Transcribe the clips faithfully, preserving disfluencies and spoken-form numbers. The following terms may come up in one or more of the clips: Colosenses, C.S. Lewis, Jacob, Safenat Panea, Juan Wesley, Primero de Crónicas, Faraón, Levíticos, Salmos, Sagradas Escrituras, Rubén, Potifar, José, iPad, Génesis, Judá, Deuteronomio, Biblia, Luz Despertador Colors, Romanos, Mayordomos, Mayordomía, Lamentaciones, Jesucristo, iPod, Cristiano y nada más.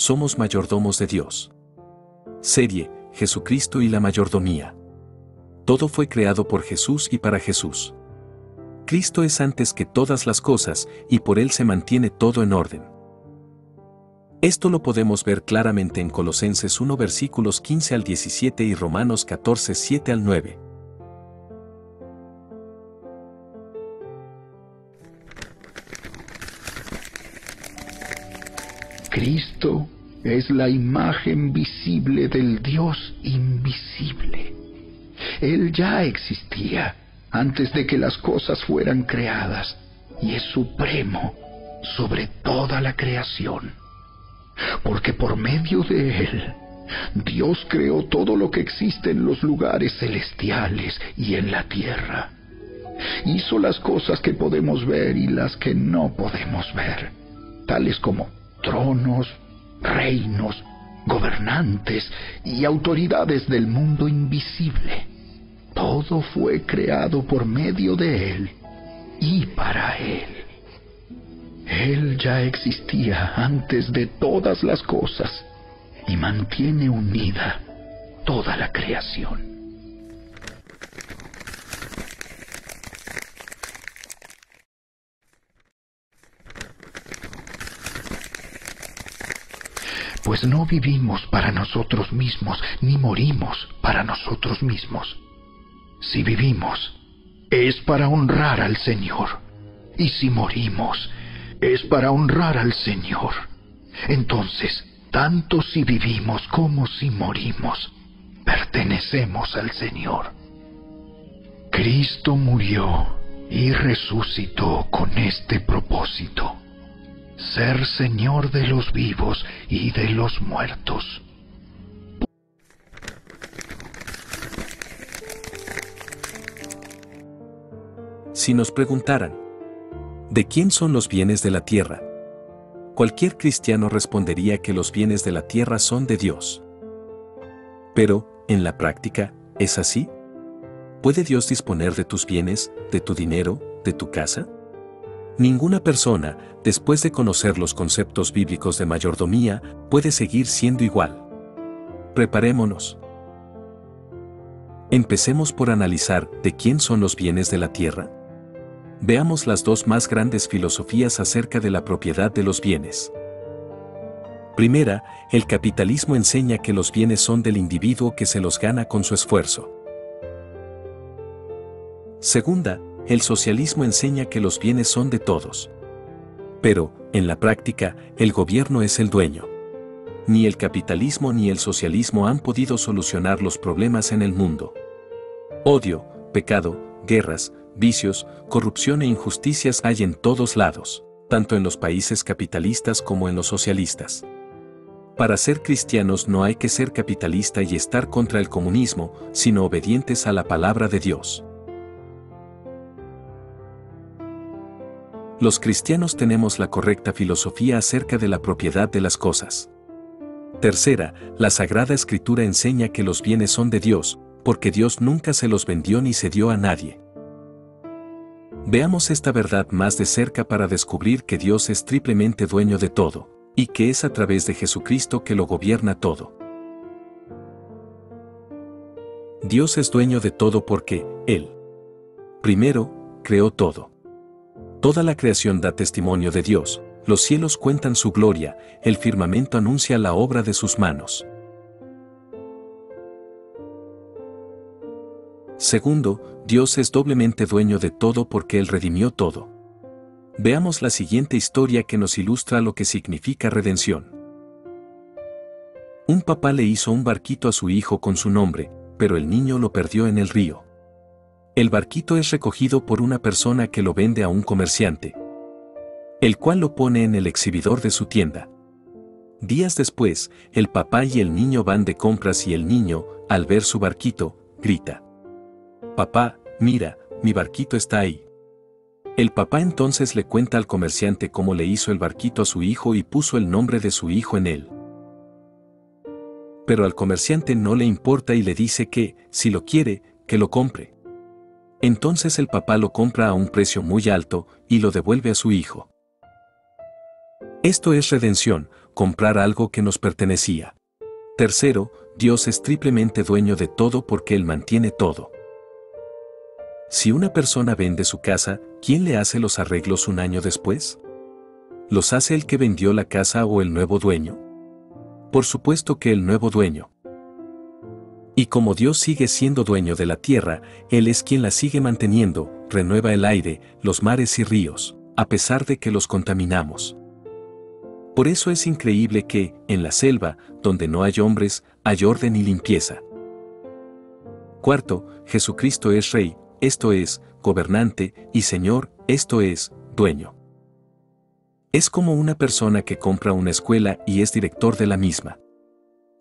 somos mayordomos de Dios. Serie, Jesucristo y la mayordomía. Todo fue creado por Jesús y para Jesús. Cristo es antes que todas las cosas y por Él se mantiene todo en orden. Esto lo podemos ver claramente en Colosenses uno versículos quince al diecisiete y Romanos catorce siete al nueve. Cristo es la imagen visible del Dios invisible. Él ya existía antes de que las cosas fueran creadas, y es supremo sobre toda la creación. Porque por medio de Él, Dios creó todo lo que existe en los lugares celestiales y en la tierra. Hizo las cosas que podemos ver y las que no podemos ver, tales como tronos, reinos, gobernantes y autoridades del mundo invisible. Todo fue creado por medio de Él y para Él. Él ya existía antes de todas las cosas y mantiene unida toda la creación. Pues no vivimos para nosotros mismos, ni morimos para nosotros mismos. Si vivimos, es para honrar al Señor. Y si morimos, es para honrar al Señor. Entonces, tanto si vivimos como si morimos, pertenecemos al Señor. Cristo murió y resucitó con este propósito: ser Señor de los vivos y de los muertos. Si nos preguntaran, ¿de quién son los bienes de la tierra? Cualquier cristiano respondería que los bienes de la tierra son de Dios. Pero, en la práctica, ¿es así? ¿Puede Dios disponer de tus bienes, de tu dinero, de tu casa? Ninguna persona, después de conocer los conceptos bíblicos de mayordomía, puede seguir siendo igual. Preparémonos. Empecemos por analizar de quién son los bienes de la tierra. Veamos las dos más grandes filosofías acerca de la propiedad de los bienes. Primera, el capitalismo enseña que los bienes son del individuo que se los gana con su esfuerzo. Segunda, el socialismo enseña que los bienes son de todos. Pero, en la práctica, el gobierno es el dueño. Ni el capitalismo ni el socialismo han podido solucionar los problemas en el mundo. Odio, pecado, guerras, vicios, corrupción e injusticias hay en todos lados, tanto en los países capitalistas como en los socialistas. Para ser cristianos no hay que ser capitalista y estar contra el comunismo, sino obedientes a la palabra de Dios. Los cristianos tenemos la correcta filosofía acerca de la propiedad de las cosas. Tercera, la Sagrada Escritura enseña que los bienes son de Dios, porque Dios nunca se los vendió ni se dio a nadie. Veamos esta verdad más de cerca para descubrir que Dios es triplemente dueño de todo, y que es a través de Jesucristo que lo gobierna todo. Dios es dueño de todo porque Él, primero, creó todo. Toda la creación da testimonio de Dios, los cielos cuentan su gloria, el firmamento anuncia la obra de sus manos. Segundo, Dios es doblemente dueño de todo porque Él redimió todo. Veamos la siguiente historia que nos ilustra lo que significa redención. Un papá le hizo un barquito a su hijo con su nombre, pero el niño lo perdió en el río. El barquito es recogido por una persona que lo vende a un comerciante, el cual lo pone en el exhibidor de su tienda. Días después, el papá y el niño van de compras y el niño, al ver su barquito, grita: «Papá, mira, mi barquito está ahí». El papá entonces le cuenta al comerciante cómo le hizo el barquito a su hijo y puso el nombre de su hijo en él. Pero al comerciante no le importa y le dice que, si lo quiere, que lo compre. Entonces el papá lo compra a un precio muy alto y lo devuelve a su hijo. Esto es redención, comprar algo que nos pertenecía. Tercero, Dios es triplemente dueño de todo porque Él mantiene todo. Si una persona vende su casa, ¿quién le hace los arreglos un año después? ¿Los hace el que vendió la casa o el nuevo dueño? Por supuesto que el nuevo dueño. Y como Dios sigue siendo dueño de la tierra, Él es quien la sigue manteniendo, renueva el aire, los mares y ríos, a pesar de que los contaminamos. Por eso es increíble que, en la selva, donde no hay hombres, hay orden y limpieza. Cuarto, Jesucristo es Rey, esto es, gobernante, y Señor, esto es, dueño. Es como una persona que compra una escuela y es director de la misma.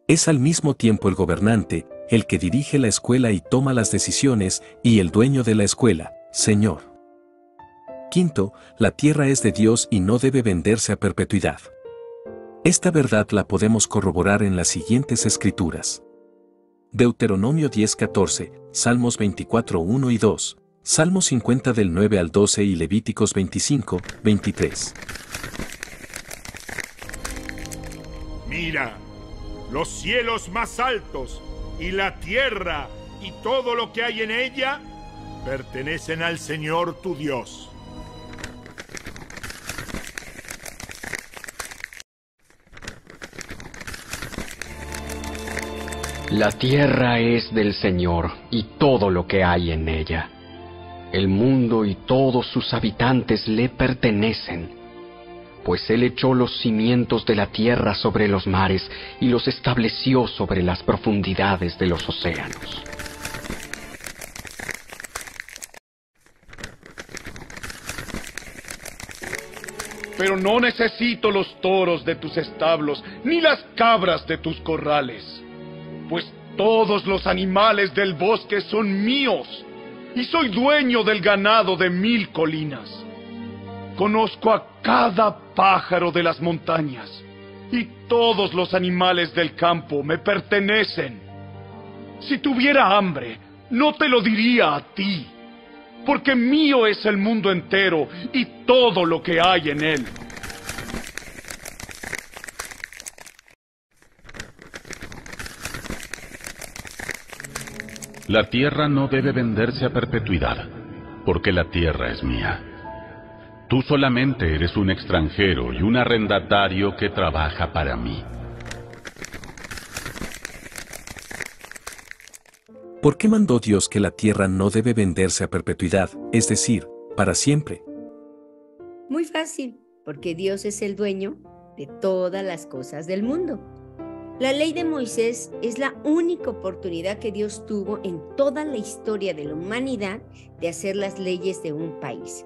Es al mismo tiempo el gobernante, el que dirige la escuela y toma las decisiones, y el dueño de la escuela, Señor. Quinto, la tierra es de Dios y no debe venderse a perpetuidad. Esta verdad la podemos corroborar en las siguientes escrituras. Deuteronomio diez catorce, Salmos veinticuatro uno y dos, Salmos cincuenta del nueve al doce y Levíticos veinticinco veintitrés. Mira, los cielos más altos y la tierra y todo lo que hay en ella pertenecen al Señor tu Dios. La tierra es del Señor y todo lo que hay en ella. El mundo y todos sus habitantes le pertenecen, pues Él echó los cimientos de la tierra sobre los mares y los estableció sobre las profundidades de los océanos. Pero no necesito los toros de tus establos ni las cabras de tus corrales. Pues todos los animales del bosque son míos, y soy dueño del ganado de mil colinas. Conozco a cada pájaro de las montañas, y todos los animales del campo me pertenecen. Si tuviera hambre, no te lo diría a ti, porque mío es el mundo entero y todo lo que hay en él. La tierra no debe venderse a perpetuidad, porque la tierra es mía. Tú solamente eres un extranjero y un arrendatario que trabaja para mí. ¿Por qué mandó Dios que la tierra no debe venderse a perpetuidad, es decir, para siempre? Muy fácil, porque Dios es el dueño de todas las cosas del mundo. La ley de Moisés es la única oportunidad que Dios tuvo en toda la historia de la humanidad de hacer las leyes de un país.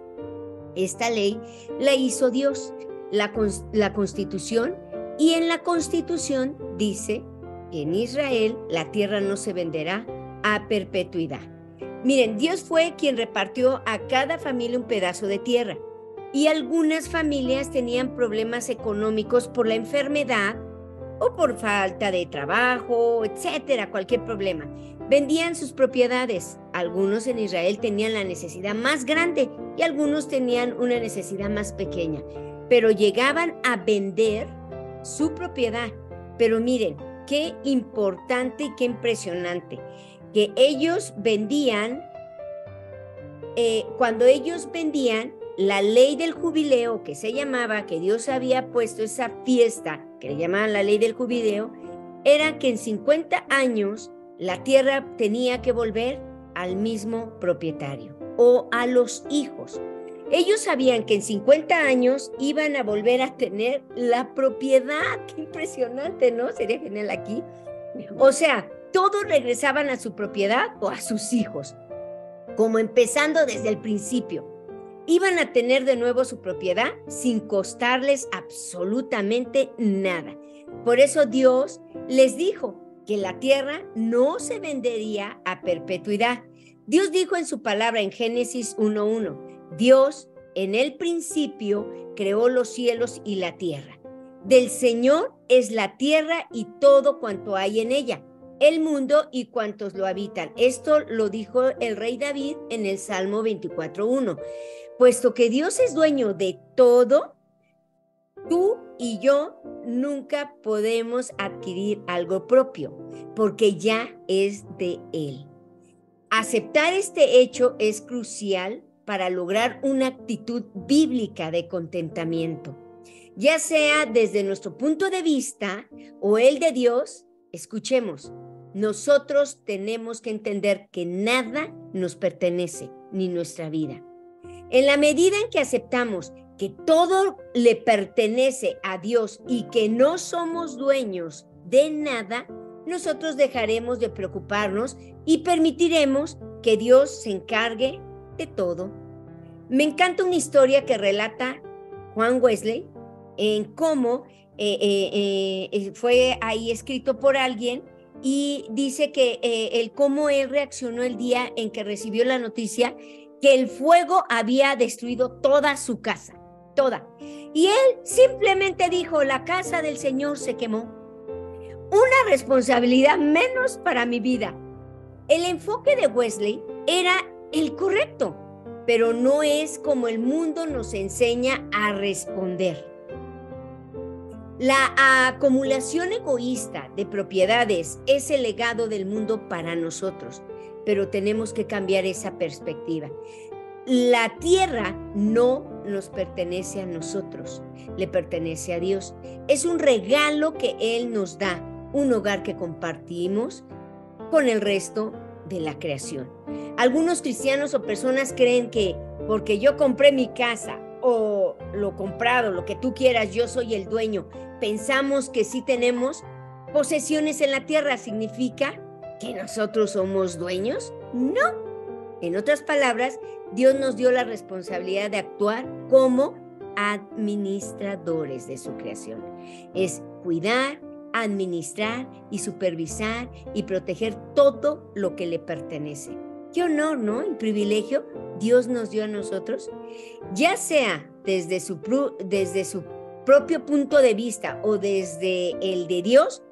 Esta ley la hizo Dios, la, la Constitución, y en la Constitución dice que en Israel la tierra no se venderá a perpetuidad. Miren, Dios fue quien repartió a cada familia un pedazo de tierra, y algunas familias tenían problemas económicos por la enfermedad, o por falta de trabajo, etcétera, cualquier problema. Vendían sus propiedades. Algunos en Israel tenían la necesidad más grande y algunos tenían una necesidad más pequeña. Pero llegaban a vender su propiedad. Pero miren, qué importante y qué impresionante que ellos vendían, eh, cuando ellos vendían, la ley del jubileo, que se llamaba, que Dios había puesto esa fiesta, que le llamaban la ley del jubileo, era que en cincuenta años la tierra tenía que volver al mismo propietario o a los hijos. Ellos sabían que en cincuenta años iban a volver a tener la propiedad. ¡Qué impresionante!, ¿no? Sería genial aquí. O sea, todos regresaban a su propiedad o a sus hijos, como empezando desde el principio. Iban a tener de nuevo su propiedad sin costarles absolutamente nada. Por eso Dios les dijo que la tierra no se vendería a perpetuidad. Dios dijo en su palabra en Génesis uno uno, Dios en el principio creó los cielos y la tierra. Del Señor es la tierra y todo cuanto hay en ella, el mundo y cuantos lo habitan. Esto lo dijo el rey David en el Salmo veinticuatro uno. Puesto que Dios es dueño de todo, tú y yo nunca podemos adquirir algo propio, porque ya es de Él. Aceptar este hecho es crucial para lograr una actitud bíblica de contentamiento, ya sea desde nuestro punto de vista o el de Dios. Escuchemos, nosotros tenemos que entender que nada nos pertenece, ni nuestra vida. En la medida en que aceptamos que todo le pertenece a Dios y que no somos dueños de nada, nosotros dejaremos de preocuparnos y permitiremos que Dios se encargue de todo. Me encanta una historia que relata Juan Wesley en cómo eh, eh, eh, fue ahí escrito por alguien y dice que eh, el cómo él reaccionó el día en que recibió la noticia que el fuego había destruido toda su casa, toda. Y él simplemente dijo, la casa del Señor se quemó. Una responsabilidad menos para mi vida. El enfoque de Wesley era el correcto, pero no es como el mundo nos enseña a responder. La acumulación egoísta de propiedades es el legado del mundo para nosotros. Pero tenemos que cambiar esa perspectiva. La tierra no nos pertenece a nosotros, le pertenece a Dios. Es un regalo que Él nos da, un hogar que compartimos con el resto de la creación. Algunos cristianos o personas creen que porque yo compré mi casa o lo comprado, lo que tú quieras, yo soy el dueño. Pensamos que sí tenemos posesiones en la tierra, significa ¿que nosotros somos dueños? No. En otras palabras, Dios nos dio la responsabilidad de actuar como administradores de su creación. Es cuidar, administrar y supervisar y proteger todo lo que le pertenece. Qué honor, ¿no? Y privilegio Dios nos dio a nosotros, ya sea desde su, desde su propio punto de vista o desde el de Dios.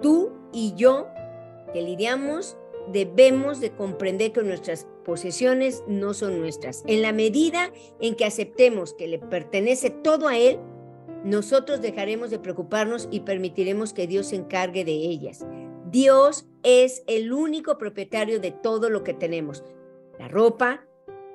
Tú y yo que lidiamos, debemos de comprender que nuestras posesiones no son nuestras. En la medida en que aceptemos que le pertenece todo a Él, nosotros dejaremos de preocuparnos y permitiremos que Dios se encargue de ellas. Dios es el único propietario de todo lo que tenemos. La ropa,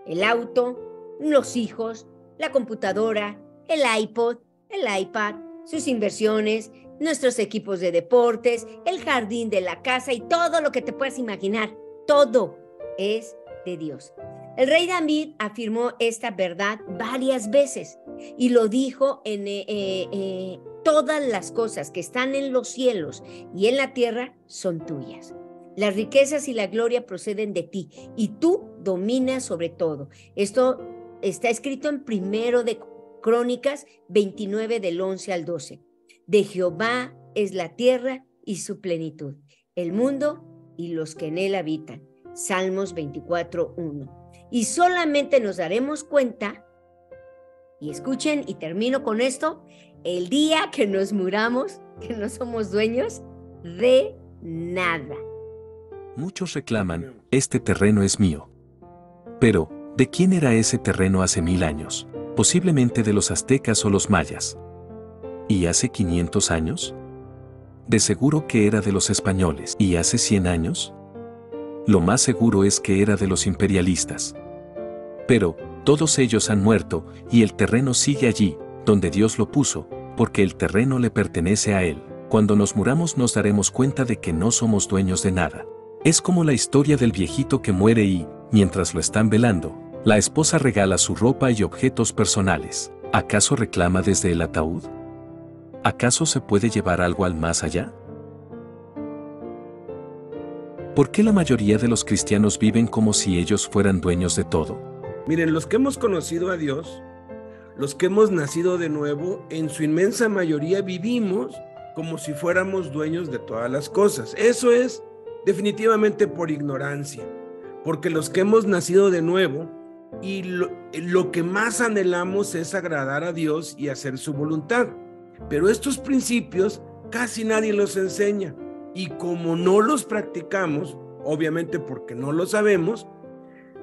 el auto, los hijos, la computadora, el iPod, el iPad, sus inversiones, nuestros equipos de deportes, el jardín de la casa y todo lo que te puedas imaginar, todo es de Dios. El rey David afirmó esta verdad varias veces y lo dijo en eh, eh, todas las cosas que están en los cielos y en la tierra son tuyas. Las riquezas y la gloria proceden de ti y tú dominas sobre todo. Esto está escrito en Primero de Crónicas veintinueve del once al doce. De Jehová es la tierra y su plenitud, el mundo y los que en él habitan. Salmos veinticuatro uno. Y solamente nos daremos cuenta, y escuchen y termino con esto, el día que nos muramos, que no somos dueños de nada. Muchos reclaman, este terreno es mío. Pero, ¿de quién era ese terreno hace mil años? Posiblemente de los aztecas o los mayas. ¿Y hace quinientos años? De seguro que era de los españoles. ¿Y hace cien años? Lo más seguro es que era de los imperialistas. Pero todos ellos han muerto y el terreno sigue allí, donde Dios lo puso, porque el terreno le pertenece a Él. Cuando nos muramos nos daremos cuenta de que no somos dueños de nada. Es como la historia del viejito que muere y, mientras lo están velando, la esposa regala su ropa y objetos personales. ¿Acaso reclama desde el ataúd? ¿Acaso se puede llevar algo al más allá? ¿Por qué la mayoría de los cristianos viven como si ellos fueran dueños de todo? Miren, los que hemos conocido a Dios, los que hemos nacido de nuevo, en su inmensa mayoría vivimos como si fuéramos dueños de todas las cosas. Eso es definitivamente por ignorancia, porque los que hemos nacido de nuevo y lo, lo que más anhelamos es agradar a Dios y hacer su voluntad. Pero estos principios casi nadie los enseña y como no los practicamos, obviamente porque no lo sabemos,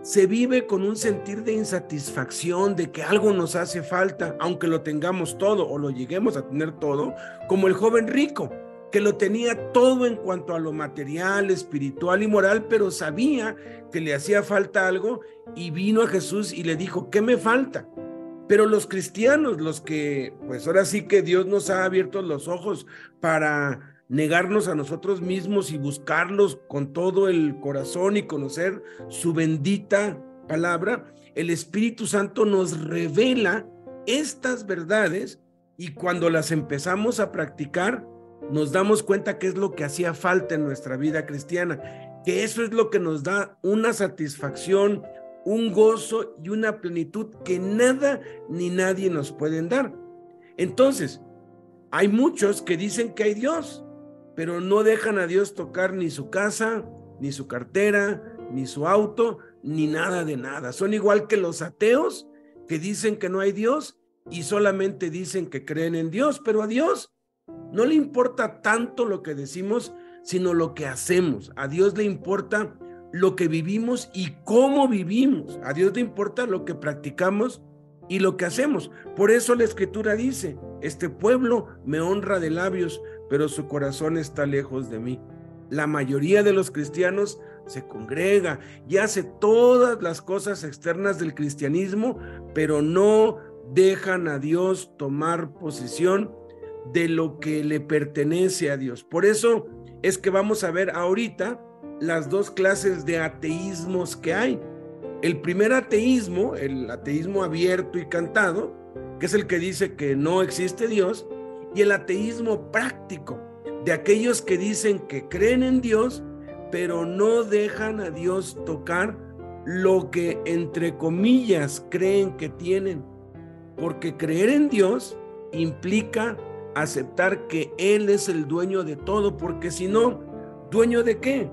Se vive con un sentir de insatisfacción, de que algo nos hace falta, aunque lo tengamos todo o lo lleguemos a tener todo, como el joven rico, que lo tenía todo en cuanto a lo material, espiritual y moral, pero sabía que le hacía falta algo y vino a Jesús y le dijo, ¿qué me falta? Pero los cristianos, los que, pues ahora sí que Dios nos ha abierto los ojos para negarnos a nosotros mismos y buscarlos con todo el corazón y conocer su bendita palabra, el Espíritu Santo nos revela estas verdades y cuando las empezamos a practicar, nos damos cuenta que es lo que hacía falta en nuestra vida cristiana, que eso es lo que nos da una satisfacción, un gozo y una plenitud que nada ni nadie nos pueden dar. Entonces, hay muchos que dicen que hay Dios, pero no dejan a Dios tocar ni su casa, ni su cartera, ni su auto, ni nada de nada. Son igual que los ateos que dicen que no hay Dios y solamente dicen que creen en Dios, pero a Dios no le importa tanto lo que decimos, sino lo que hacemos. A Dios le importa lo que vivimos y cómo vivimos. A Dios le importa lo que practicamos y lo que hacemos. Por eso la Escritura dice, este pueblo me honra de labios, pero su corazón está lejos de mí. La mayoría de los cristianos se congrega y hace todas las cosas externas del cristianismo, pero no dejan a Dios tomar posesión de lo que le pertenece a Dios. Por eso es que vamos a ver ahorita las dos clases de ateísmos que hay. El primer ateísmo, el ateísmo abierto y cantado, que es el que dice que no existe Dios, y el ateísmo práctico, de aquellos que dicen que creen en Dios, pero no dejan a Dios tocar lo que entre comillas creen que tienen, porque creer en Dios implica aceptar que Él es el dueño de todo, porque si no, ¿dueño de qué?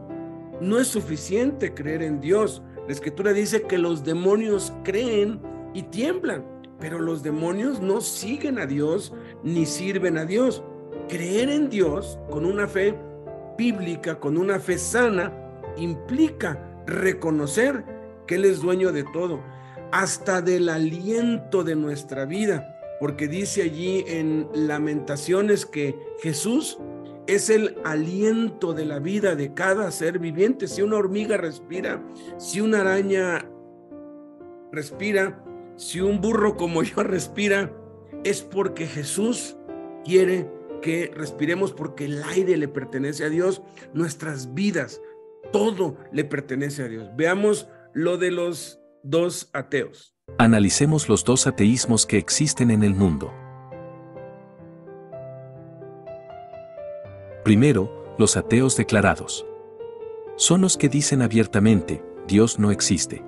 No es suficiente creer en Dios. La Escritura dice que los demonios creen y tiemblan, pero los demonios no siguen a Dios ni sirven a Dios. Creer en Dios con una fe bíblica, con una fe sana, implica reconocer que Él es dueño de todo, hasta del aliento de nuestra vida. Porque dice allí en Lamentaciones que Jesús es el aliento de la vida de cada ser viviente. Si una hormiga respira, si una araña respira, si un burro como yo respira, es porque Jesús quiere que respiremos, porque el aire le pertenece a Dios, nuestras vidas, todo le pertenece a Dios. Veamos lo de los dos ateos. Analicemos los dos ateísmos que existen en el mundo. Primero, los ateos declarados. Son los que dicen abiertamente, Dios no existe.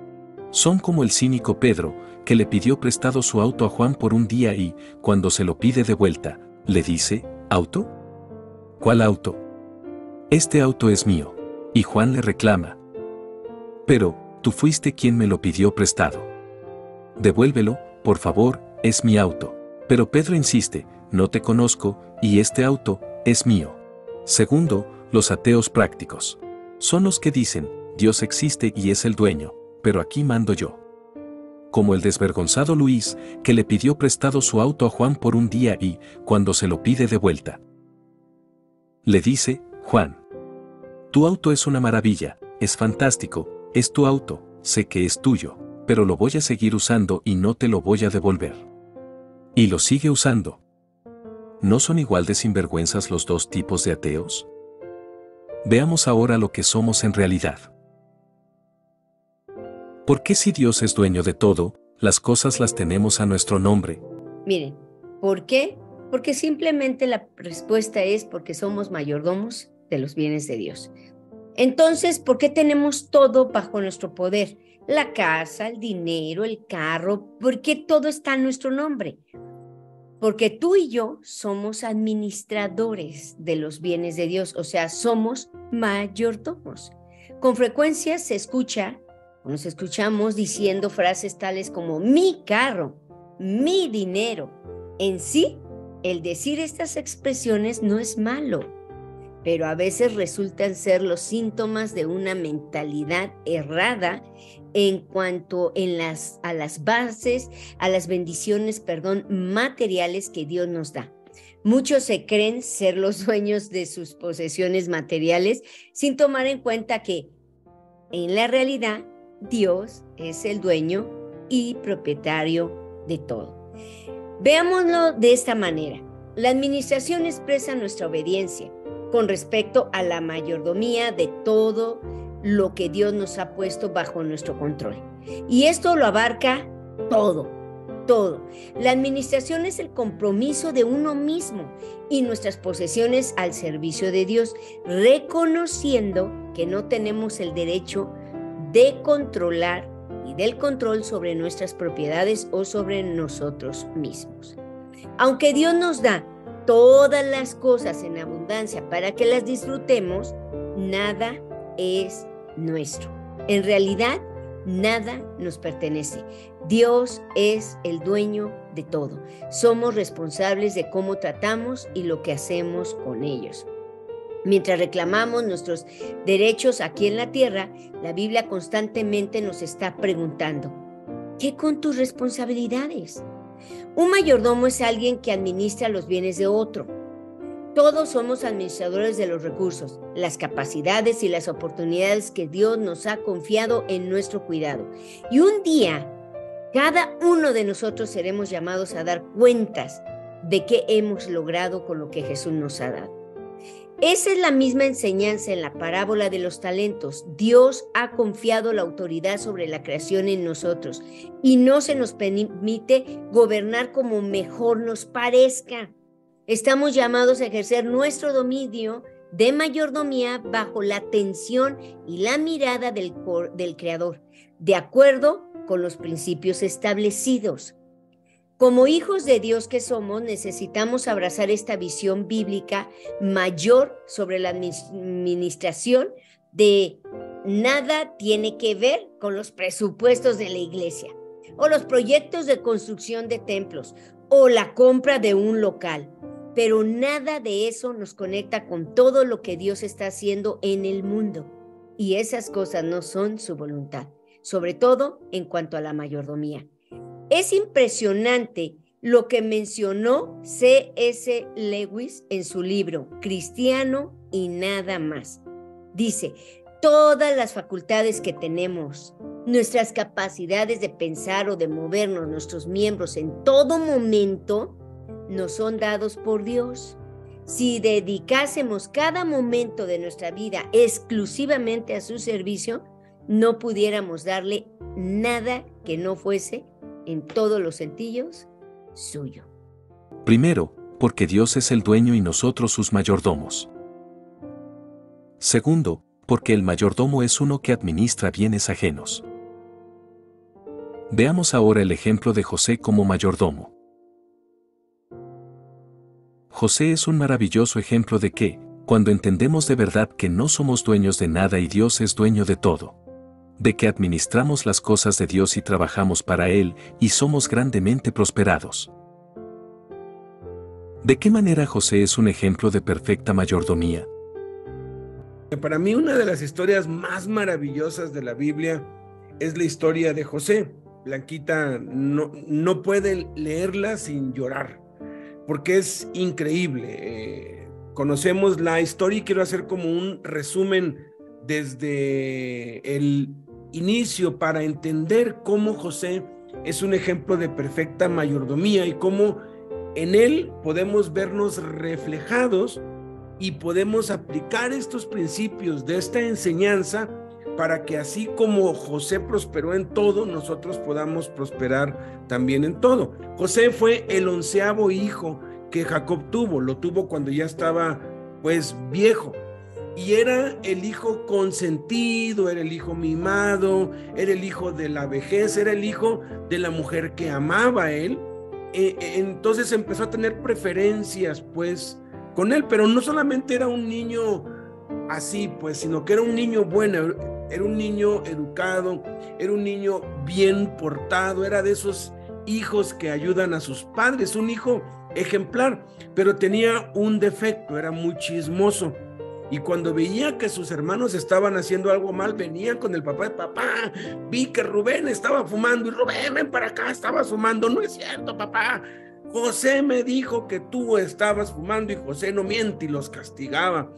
Son como el cínico Pedro, que le pidió prestado su auto a Juan por un día y, cuando se lo pide de vuelta, le dice, ¿auto? ¿Cuál auto? Este auto es mío. Y Juan le reclama, pero, tú fuiste quien me lo pidió prestado. Devuélvelo, por favor, es mi auto. Pero Pedro insiste, no te conozco, y este auto es mío. Segundo, los ateos prácticos. Son los que dicen, Dios existe y es el dueño, pero aquí mando yo. Como el desvergonzado Luis, que le pidió prestado su auto a Juan por un día y, cuando se lo pide de vuelta, le dice, Juan, tu auto es una maravilla, es fantástico, es tu auto, sé que es tuyo, pero lo voy a seguir usando y no te lo voy a devolver. Y lo sigue usando. ¿No son igual de sinvergüenzas los dos tipos de ateos? Veamos ahora lo que somos en realidad. ¿Por qué si Dios es dueño de todo, las cosas las tenemos a nuestro nombre? Miren, ¿por qué? Porque simplemente la respuesta es porque somos mayordomos de los bienes de Dios. Entonces, ¿por qué tenemos todo bajo nuestro poder? La casa, el dinero, el carro, ¿por qué todo está en nuestro nombre? Porque tú y yo somos administradores de los bienes de Dios, o sea, somos mayordomos. Con frecuencia se escucha, o nos escuchamos diciendo frases tales como mi carro, mi dinero. En sí, el decir estas expresiones no es malo, pero a veces resultan ser los síntomas de una mentalidad errada en cuanto en las, a las bases, a las bendiciones, perdón, materiales que Dios nos da. Muchos se creen ser los dueños de sus posesiones materiales sin tomar en cuenta que en la realidad Dios es el dueño y propietario de todo. Veámoslo de esta manera. La administración expresa nuestra obediencia con respecto a la mayordomía de todo lo que Dios nos ha puesto bajo nuestro control. Y esto lo abarca todo, todo. La administración es el compromiso de uno mismo y nuestras posesiones al servicio de Dios, reconociendo que no tenemos el derecho de controlar y del control sobre nuestras propiedades o sobre nosotros mismos. Aunque Dios nos da todas las cosas en abundancia para que las disfrutemos, nada es nuestro. En realidad, nada nos pertenece. Dios es el dueño de todo. Somos responsables de cómo tratamos y lo que hacemos con ellos. Mientras reclamamos nuestros derechos aquí en la tierra, la Biblia constantemente nos está preguntando, ¿qué con tus responsabilidades? Un mayordomo es alguien que administra los bienes de otro. Todos somos administradores de los recursos, las capacidades y las oportunidades que Dios nos ha confiado en nuestro cuidado. Y un día, cada uno de nosotros seremos llamados a dar cuentas de qué hemos logrado con lo que Jesús nos ha dado. Esa es la misma enseñanza en la parábola de los talentos. Dios ha confiado la autoridad sobre la creación en nosotros y no se nos permite gobernar como mejor nos parezca. Estamos llamados a ejercer nuestro dominio de mayordomía bajo la atención y la mirada del, del Creador, de acuerdo con los principios establecidos. Como hijos de Dios que somos, necesitamos abrazar esta visión bíblica mayor sobre la administración de nada tiene que ver con los presupuestos de la iglesia, o los proyectos de construcción de templos, o la compra de un local. Pero nada de eso nos conecta con todo lo que Dios está haciendo en el mundo. Y esas cosas no son su voluntad, sobre todo en cuanto a la mayordomía. Es impresionante lo que mencionó C S Lewis en su libro Cristiano y nada más. Dice, todas las facultades que tenemos, nuestras capacidades de pensar o de movernos, nuestros miembros en todo momento, nos son dados por Dios. Si dedicásemos cada momento de nuestra vida exclusivamente a su servicio, no pudiéramos darle nada que no fuese en todos los sentidos, suyo. Primero, porque Dios es el dueño y nosotros sus mayordomos. Segundo, porque el mayordomo es uno que administra bienes ajenos. Veamos ahora el ejemplo de José como mayordomo. José es un maravilloso ejemplo de que, cuando entendemos de verdad que no somos dueños de nada y Dios es dueño de todo, de que administramos las cosas de Dios y trabajamos para Él, y somos grandemente prosperados. ¿De qué manera José es un ejemplo de perfecta mayordomía? Para mí una de las historias más maravillosas de la Biblia es la historia de José. Blanquita no, no puede leerla sin llorar, porque es increíble. Eh, conocemos la historia y quiero hacer como un resumen desde el inicio para entender cómo José es un ejemplo de perfecta mayordomía y cómo en él podemos vernos reflejados y podemos aplicar estos principios de esta enseñanza para que así como José prosperó en todo, nosotros podamos prosperar también en todo. José fue el onceavo hijo que Jacob tuvo, lo tuvo cuando ya estaba pues viejo. Y era el hijo consentido, era el hijo mimado, era el hijo de la vejez, era el hijo de la mujer que amaba a él. Entonces empezó a tener preferencias pues con él, pero no solamente era un niño así pues, sino que era un niño bueno, era un niño educado, era un niño bien portado, era de esos hijos que ayudan a sus padres, un hijo ejemplar, pero tenía un defecto, era muy chismoso. Y cuando veía que sus hermanos estaban haciendo algo mal, venían con el papá de papá. Vi que Rubén estaba fumando y Rubén, ven para acá, estaba fumando. No es cierto, papá. José me dijo que tú estabas fumando y José no miente, y los castigaba.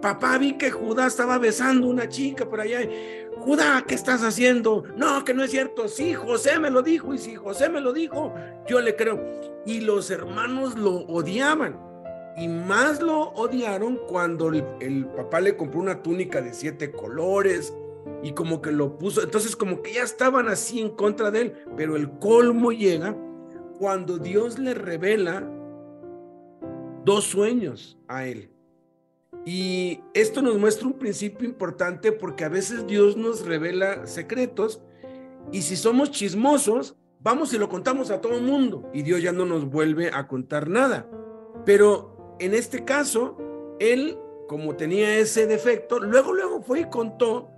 Papá, vi que Judá estaba besando a una chica por allá. Judá, ¿qué estás haciendo? No, que no es cierto. Sí, José me lo dijo, y si José me lo dijo, yo le creo. Y los hermanos lo odiaban. Y más lo odiaron cuando el, el papá le compró una túnica de siete colores y como que lo puso. Entonces como que ya estaban así en contra de él. Pero el colmo llega cuando Dios le revela dos sueños a él. Y esto nos muestra un principio importante, porque a veces Dios nos revela secretos y si somos chismosos, vamos y lo contamos a todo el mundo y Dios ya no nos vuelve a contar nada. Pero en este caso, él, como tenía ese defecto, luego, luego fue y contó,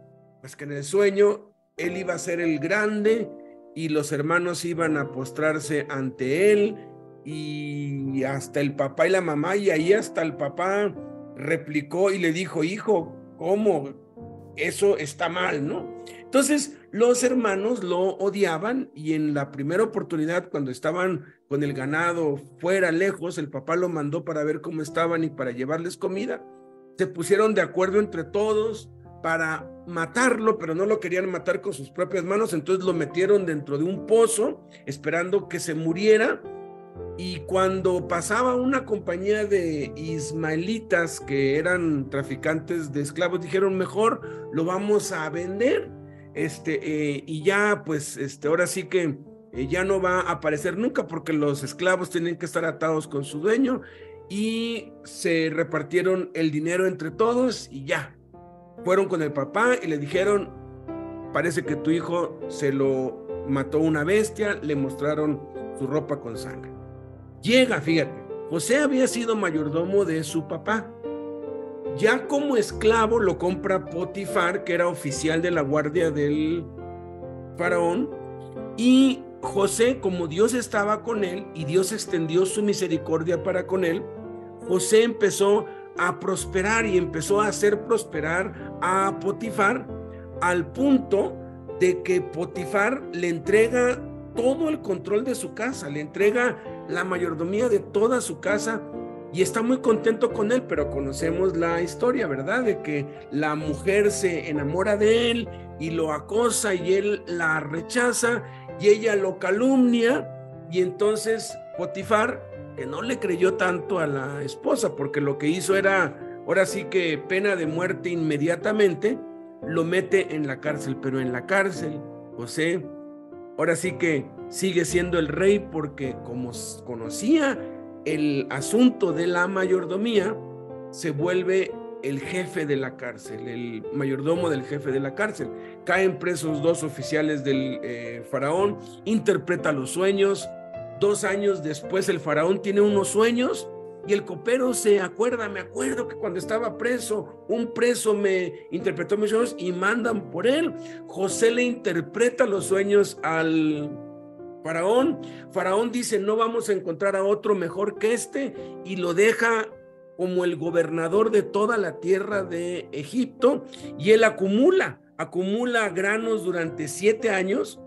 pues que en el sueño él iba a ser el grande y los hermanos iban a postrarse ante él, y hasta el papá y la mamá, y ahí hasta el papá replicó y le dijo, hijo, ¿cómo? Eso está mal, ¿no? Entonces, los hermanos lo odiaban, y en la primera oportunidad, cuando estaban con el ganado fuera lejos, el papá lo mandó para ver cómo estaban y para llevarles comida. Se pusieron de acuerdo entre todos para matarlo, pero no lo querían matar con sus propias manos, entonces lo metieron dentro de un pozo, esperando que se muriera. Y cuando pasaba una compañía de ismaelitas que eran traficantes de esclavos, dijeron, mejor lo vamos a vender. Este, eh, y ya pues este, ahora sí que eh, ya no va a aparecer nunca, porque los esclavos tienen que estar atados con su dueño, y se repartieron el dinero entre todos y ya, fueron con el papá y le dijeron, parece que tu hijo se lo mató una bestia, le mostraron su ropa con sangre. Llega, fíjate, José había sido mayordomo de su papá. Ya como esclavo lo compra Potifar, que era oficial de la guardia del faraón, y José, como Dios estaba con él y Dios extendió su misericordia para con él, José empezó a prosperar y empezó a hacer prosperar a Potifar, al punto de que Potifar le entrega todo el control de su casa, le entrega la mayordomía de toda su casa. Y está muy contento con él, pero conocemos la historia, ¿verdad? De que la mujer se enamora de él y lo acosa y él la rechaza y ella lo calumnia. Y entonces Potifar, que no le creyó tanto a la esposa, porque lo que hizo era, ahora sí que pena de muerte inmediatamente, lo mete en la cárcel. Pero en la cárcel, José, ahora sí que sigue siendo el rey, porque como conocía el asunto de la mayordomía, se vuelve el jefe de la cárcel, el mayordomo del jefe de la cárcel. Caen presos dos oficiales del eh, faraón, interpreta los sueños. Dos años después el faraón tiene unos sueños y el copero se acuerda, me acuerdo que cuando estaba preso, un preso me interpretó mis sueños, y mandan por él. José le interpreta los sueños al Faraón, Faraón dice, no vamos a encontrar a otro mejor que este, y lo deja como el gobernador de toda la tierra de Egipto, y él acumula, acumula granos durante siete años,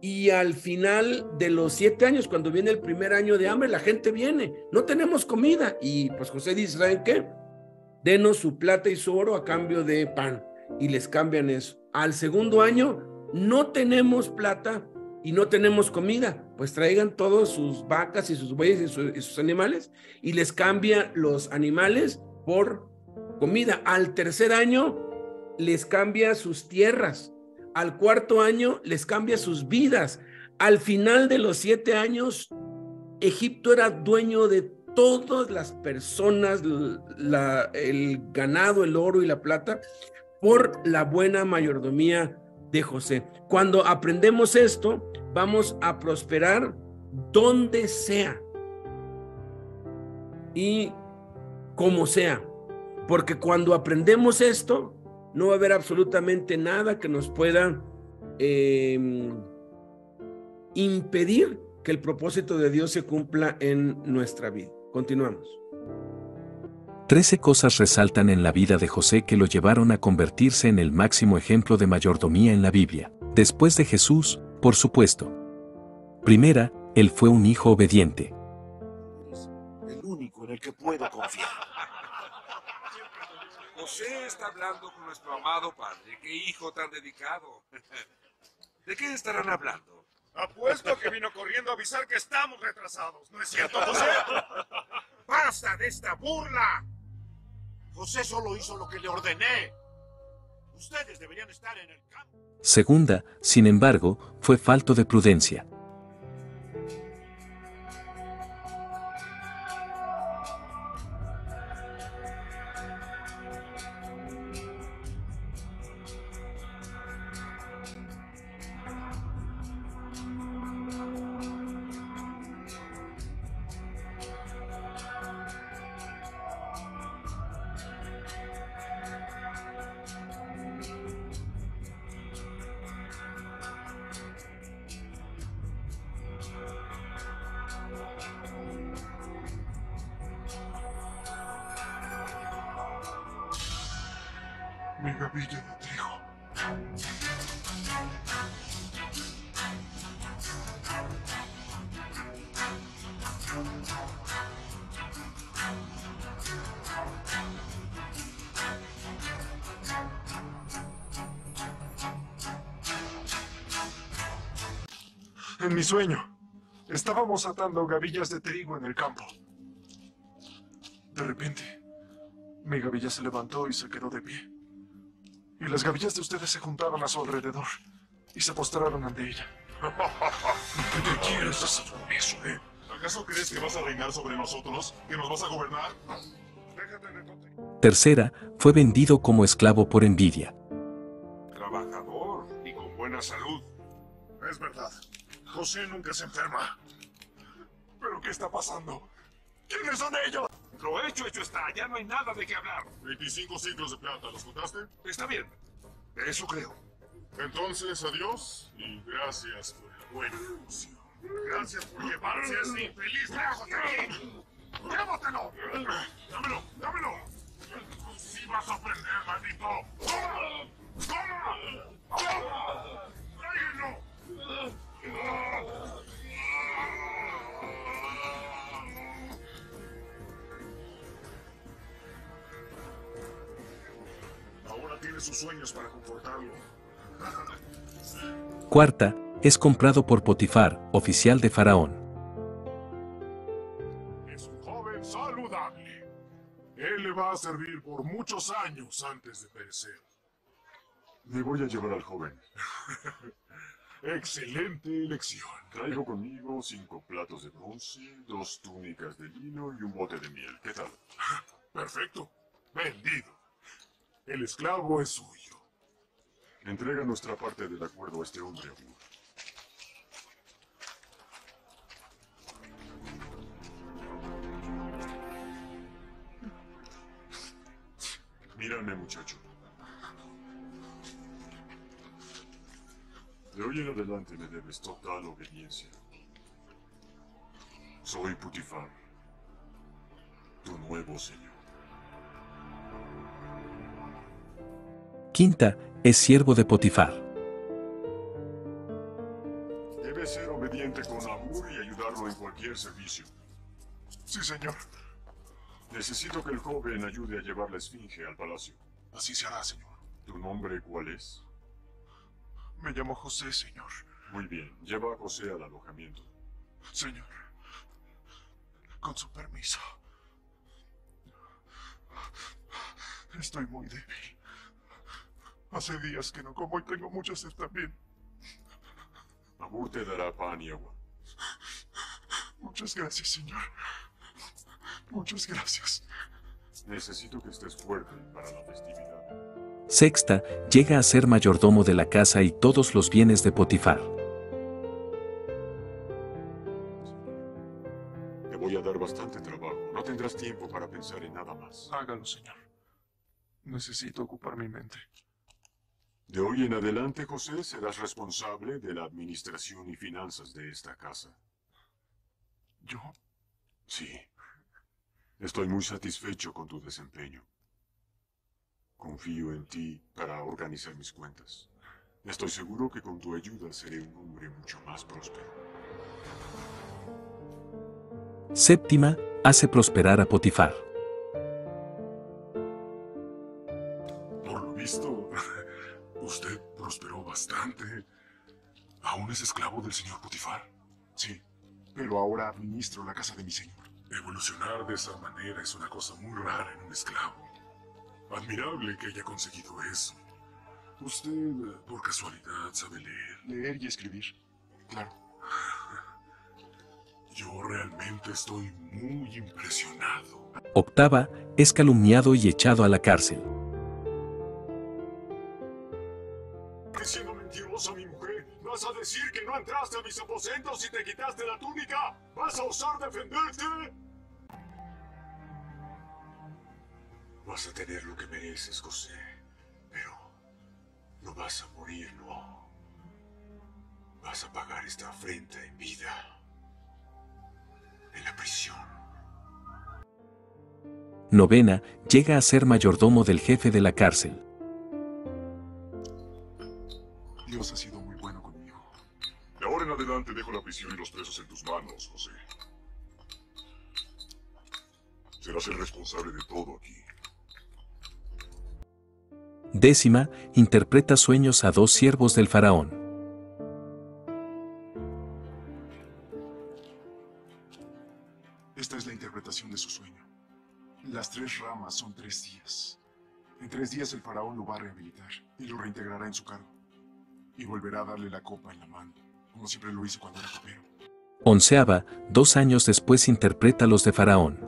y al final de los siete años, cuando viene el primer año de hambre, la gente viene, no tenemos comida, y pues José dice, ¿saben qué? Denos su plata y su oro a cambio de pan, y les cambian eso. Al segundo año, no tenemos plata y no tenemos comida, pues traigan todos sus vacas y sus bueyes y, su, y sus animales, y les cambia los animales por comida. Al tercer año les cambia sus tierras, al cuarto año les cambia sus vidas, al final de los siete años Egipto era dueño de todas las personas, la, el ganado, el oro y la plata, por la buena mayordomía de José. Cuando aprendemos esto, vamos a prosperar donde sea y como sea, porque cuando aprendemos esto, no va a haber absolutamente nada que nos pueda eh, impedir que el propósito de Dios se cumpla en nuestra vida. Continuamos. Trece cosas resaltan en la vida de José que lo llevaron a convertirse en el máximo ejemplo de mayordomía en la Biblia, después de Jesús, por supuesto. Primera, él fue un hijo obediente. El único en el que puedo confiar. José está hablando con nuestro amado padre. ¡Qué hijo tan dedicado! ¿De qué estarán hablando? Apuesto que vino corriendo a avisar que estamos retrasados. ¿No es cierto, José? ¡Basta de esta burla! José solo hizo lo que le ordené. Ustedes deberían estar en el campo. Segunda, sin embargo, fue falto de prudencia. Mi gavilla de trigo. En mi sueño, estábamos atando gavillas de trigo en el campo. De repente, mi gavilla se levantó y se quedó de pie. Y las gavillas de ustedes se juntaron a su alrededor y se postraron ante ella. ¿Qué te quieres hacer con eso, eh? ¿Acaso crees que vas a reinar sobre nosotros? ¿Que nos vas a gobernar? Déjate de tonterías. Tercera, fue vendido como esclavo por envidia. Trabajador y con buena salud. Es verdad. José nunca se enferma. ¿Pero qué está pasando? ¿Quiénes son ellos? Lo hecho, hecho está. Ya no hay nada de qué hablar. veinticinco ciclos de plata, ¿los contaste? Está bien. Eso creo. Entonces, adiós y gracias por la buena emoción. Gracias por llevarse a ese infeliz lejos de mí. ¡Llévatelo! ¡Dámelo! ¡Dámelo! ¡Sí vas a aprender, maldito! ¡Toma! ¡Toma! ¡Toma! ¡Tráiganlo! Tiene sus sueños para confortarlo. Cuarta, es comprado por Potifar, oficial de Faraón. Es un joven saludable. Él le va a servir por muchos años antes de perecer. Me voy a llevar al joven. Excelente elección. Traigo conmigo cinco platos de bronce, dos túnicas de lino y un bote de miel. ¿Qué tal? Perfecto. Vendido. El esclavo es suyo. Entrega nuestra parte del acuerdo a este hombre, amigo. Mírame, muchacho. De hoy en adelante me debes total obediencia. Soy Potifar, tu nuevo señor. Quinta, es siervo de Potifar. Debe ser obediente con amor y ayudarlo en cualquier servicio. Sí, señor. Necesito que el joven ayude a llevar la esfinge al palacio. Así se hará, señor. ¿Tu nombre cuál es? Me llamo José, señor. Muy bien, lleva a José al alojamiento. Señor, con su permiso. Estoy muy débil. Hace días que no como y tengo mucha sed también. Amor te dará pan y agua. Muchas gracias, señor. Muchas gracias. Necesito que estés fuerte para la festividad. Sexta, llega a ser mayordomo de la casa y todos los bienes de Potifar. Te voy a dar bastante trabajo. No tendrás tiempo para pensar en nada más. Hágalo, señor. Necesito ocupar mi mente. De hoy en adelante, José, serás responsable de la administración y finanzas de esta casa. ¿Yo? Sí. Estoy muy satisfecho con tu desempeño. Confío en ti para organizar mis cuentas. Estoy seguro que con tu ayuda seré un hombre mucho más próspero. Séptima, hace prosperar a Potifar. Por lo visto, usted prosperó bastante. ¿Aún es esclavo del señor Potifar? Sí, pero ahora administro la casa de mi señor. Evolucionar de esa manera es una cosa muy rara en un esclavo. Admirable que haya conseguido eso. ¿Usted, por casualidad, sabe leer? Leer y escribir, claro. Yo realmente estoy muy impresionado. Octava, es calumniado y echado a la cárcel. Siendo mentirosa mi mujer, ¿vas a decir que no entraste a mis aposentos y te quitaste la túnica? ¿Vas a osar defenderte? Vas a tener lo que mereces, José, pero no vas a morir, no. Vas a pagar esta afrenta en vida, en la prisión. Novena, llega a ser mayordomo del jefe de la cárcel. Dios ha sido muy bueno conmigo. De ahora en adelante dejo la prisión y los presos en tus manos, José. Serás el responsable de todo aquí. Décima, interpreta sueños a dos siervos del faraón. Esta es la interpretación de su sueño. Las tres ramas son tres días. En tres días el faraón lo va a rehabilitar y lo reintegrará en su cargo. Y volverá a darle la copa en la mano, como siempre lo hizo cuando era copero. Onceava, dos años después interpreta los de faraón.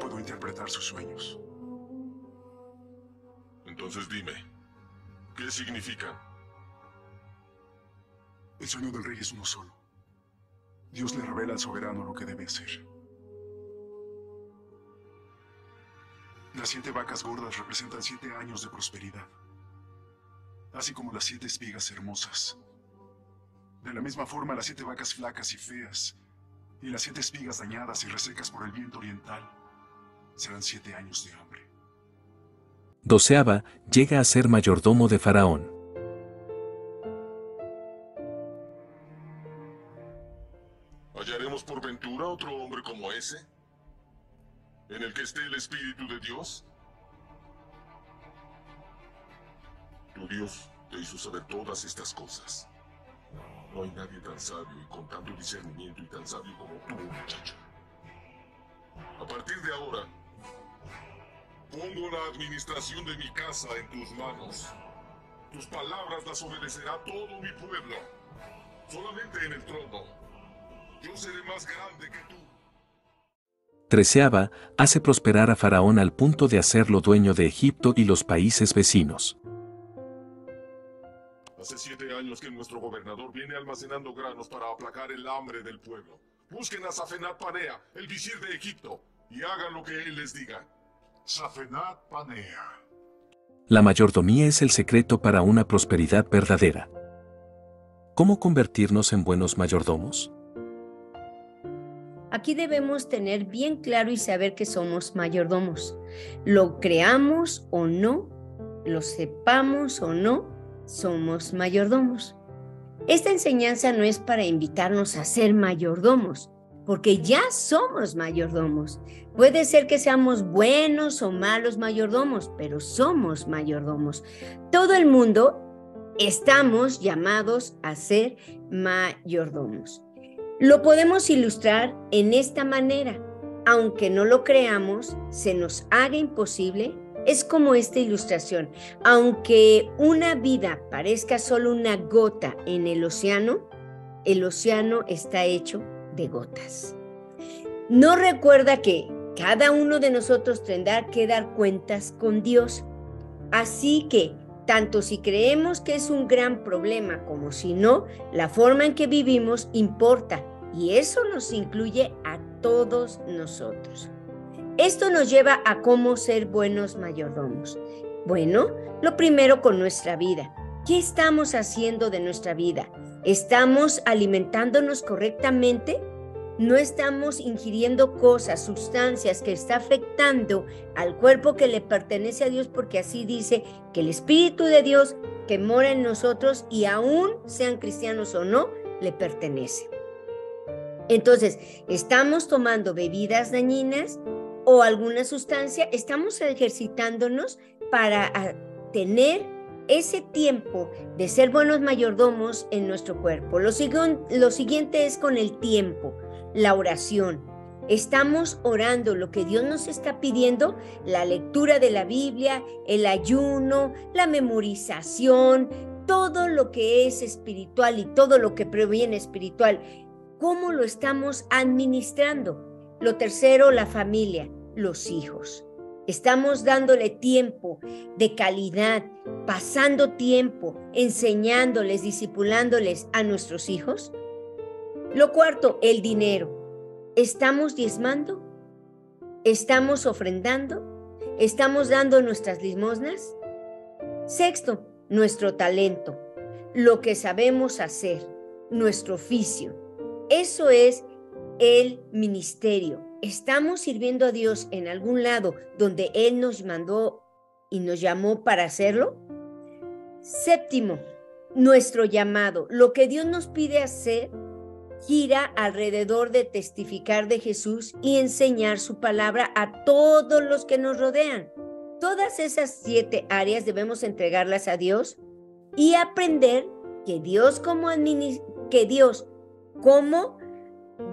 Puedo interpretar sus sueños. Entonces dime, ¿qué significan? El sueño del rey es uno solo. Dios le revela al soberano lo que debe hacer. Las siete vacas gordas representan siete años de prosperidad, así como las siete espigas hermosas. De la misma forma, las siete vacas flacas y feas, y las siete espigas dañadas y resecas por el viento oriental, serán siete años de hambre. Doceava, llega a ser mayordomo de Faraón. ¿Hallaremos por ventura otro hombre como ese, en el que esté el Espíritu de Dios? Tu Dios te hizo saber todas estas cosas. No hay nadie tan sabio y con tanto discernimiento y tan sabio como tú, muchacho. A partir de ahora, pongo la administración de mi casa en tus manos. Tus palabras las obedecerá todo mi pueblo. Solamente en el trono. Yo seré más grande que tú. Treceava, hace prosperar a Faraón al punto de hacerlo dueño de Egipto y los países vecinos. Hace siete años que nuestro gobernador viene almacenando granos para aplacar el hambre del pueblo. Busquen a Safenat Panea, el visir de Egipto, y hagan lo que él les diga. Safenat Panea. La mayordomía es el secreto para una prosperidad verdadera. ¿Cómo convertirnos en buenos mayordomos? Aquí debemos tener bien claro y saber que somos mayordomos. Lo creamos o no, lo sepamos o no, somos mayordomos. Esta enseñanza no es para invitarnos a ser mayordomos, porque ya somos mayordomos. Puede ser que seamos buenos o malos mayordomos, pero somos mayordomos. Todo el mundo estamos llamados a ser mayordomos. Lo podemos ilustrar en esta manera. Aunque no lo creamos, se nos haga imposible, es como esta ilustración. Aunque una vida parezca solo una gota en el océano, el océano está hecho de gotas. No recuerda que cada uno de nosotros tendrá que dar cuentas con Dios. Así que, tanto si creemos que es un gran problema como si no, la forma en que vivimos importa, y eso nos incluye a todos nosotros. Esto nos lleva a cómo ser buenos mayordomos. Bueno, lo primero con nuestra vida. ¿Qué estamos haciendo de nuestra vida? ¿Estamos alimentándonos correctamente? no estamos ingiriendo cosas, sustancias que está afectando al cuerpo que le pertenece a Dios, porque así dice que el Espíritu de Dios que mora en nosotros, y aún sean cristianos o no, le pertenece. Entonces, estamos tomando bebidas dañinas o alguna sustancia, estamos ejercitándonos para tener ese tiempo de ser buenos mayordomos en nuestro cuerpo. Lo, lo siguiente es con el tiempo, la oración. Estamos orando lo que Dios nos está pidiendo, la lectura de la Biblia, el ayuno, la memorización, todo lo que es espiritual y todo lo que proviene espiritual. ¿Cómo lo estamos administrando? Lo tercero, la familia, los hijos. Estamos dándole tiempo de calidad, pasando tiempo, enseñándoles, discipulándoles a nuestros hijos. Lo cuarto, el dinero. ¿Estamos diezmando? ¿Estamos ofrendando? ¿Estamos dando nuestras limosnas? Sexto, nuestro talento, lo que sabemos hacer, nuestro oficio. Eso es el ministerio. Estamos sirviendo a Dios en algún lado donde Él nos mandó y nos llamó para hacerlo. Séptimo, nuestro llamado. Lo que Dios nos pide hacer gira alrededor de testificar de Jesús y enseñar su palabra a todos los que nos rodean. Todas esas siete áreas debemos entregarlas a Dios y aprender que Dios como administ- que Dios como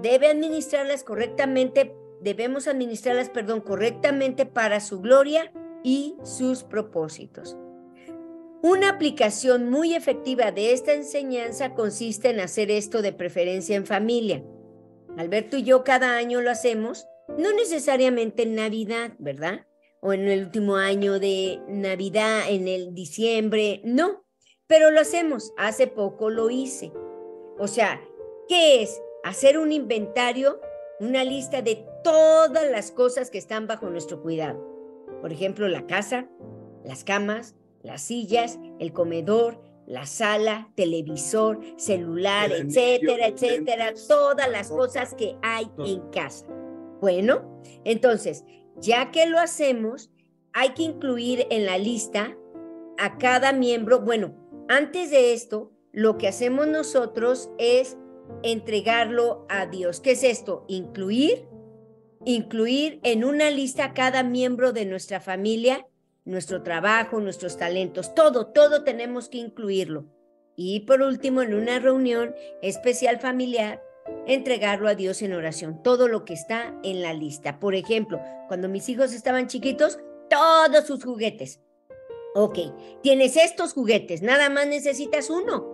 debe administrarlas correctamente, debemos administrarlas, perdón, correctamente para su gloria y sus propósitos. Una aplicación muy efectiva de esta enseñanza consiste en hacer esto de preferencia en familia. Alberto y yo cada año lo hacemos, no necesariamente en Navidad, ¿verdad? O en el último año de Navidad, en el diciembre, no. Pero lo hacemos, hace poco lo hice. O sea, ¿qué es? Hacer un inventario, una lista de todas las cosas que están bajo nuestro cuidado. Por ejemplo, la casa, las camas, las sillas, el comedor, la sala, televisor, celular, etcétera, etcétera. Todas las cosas que hay en casa. Bueno, entonces, ya que lo hacemos, hay que incluir en la lista a cada miembro. Bueno, antes de esto, lo que hacemos nosotros es entregarlo a Dios. ¿Qué es esto? Incluir, incluir en una lista a cada miembro de nuestra familia, nuestro trabajo, nuestros talentos, todo, todo tenemos que incluirlo. Y por último, en una reunión especial familiar, entregarlo a Dios en oración, todo lo que está en la lista. Por ejemplo, cuando mis hijos estaban chiquitos, todos sus juguetes. Ok, tienes estos juguetes, nada más necesitas uno.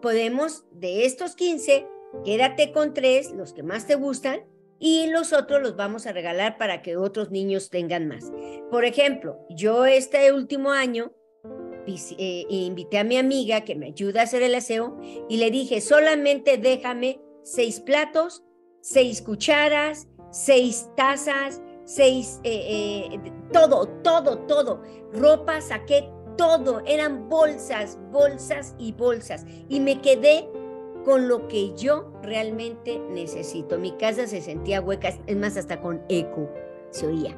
Podemos, de estos quince, quédate con tres, los que más te gustan, y los otros los vamos a regalar para que otros niños tengan más. Por ejemplo, yo este último año eh, invité a mi amiga que me ayuda a hacer el aseo y le dije, solamente déjame seis platos, seis cucharas, seis tazas, seis, eh, eh, todo, todo, todo, ropa, saqué todo, eran bolsas, bolsas y bolsas, y me quedé con lo que yo realmente necesito. Mi casa se sentía hueca, es más, hasta con eco se oía,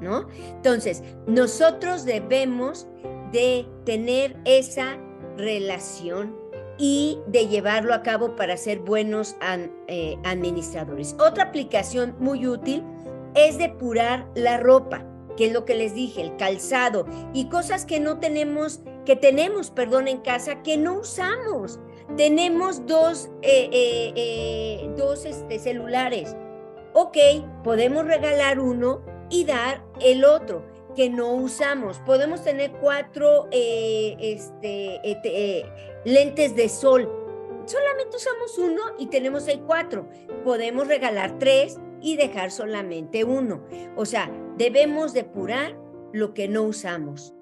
¿no? Entonces, nosotros debemos de tener esa relación y de llevarlo a cabo para ser buenos administradores. Otra aplicación muy útil es depurar la ropa, que es lo que les dije, el calzado y cosas que no tenemos, que tenemos, perdón, en casa, que no usamos. Tenemos dos, eh, eh, eh, dos este, celulares. Ok, podemos regalar uno y dar el otro que no usamos. Podemos tener cuatro eh, este, eh, eh, lentes de sol. Solamente usamos uno y tenemos ahí cuatro. Podemos regalar tres y dejar solamente uno. O sea, debemos depurar lo que no usamos.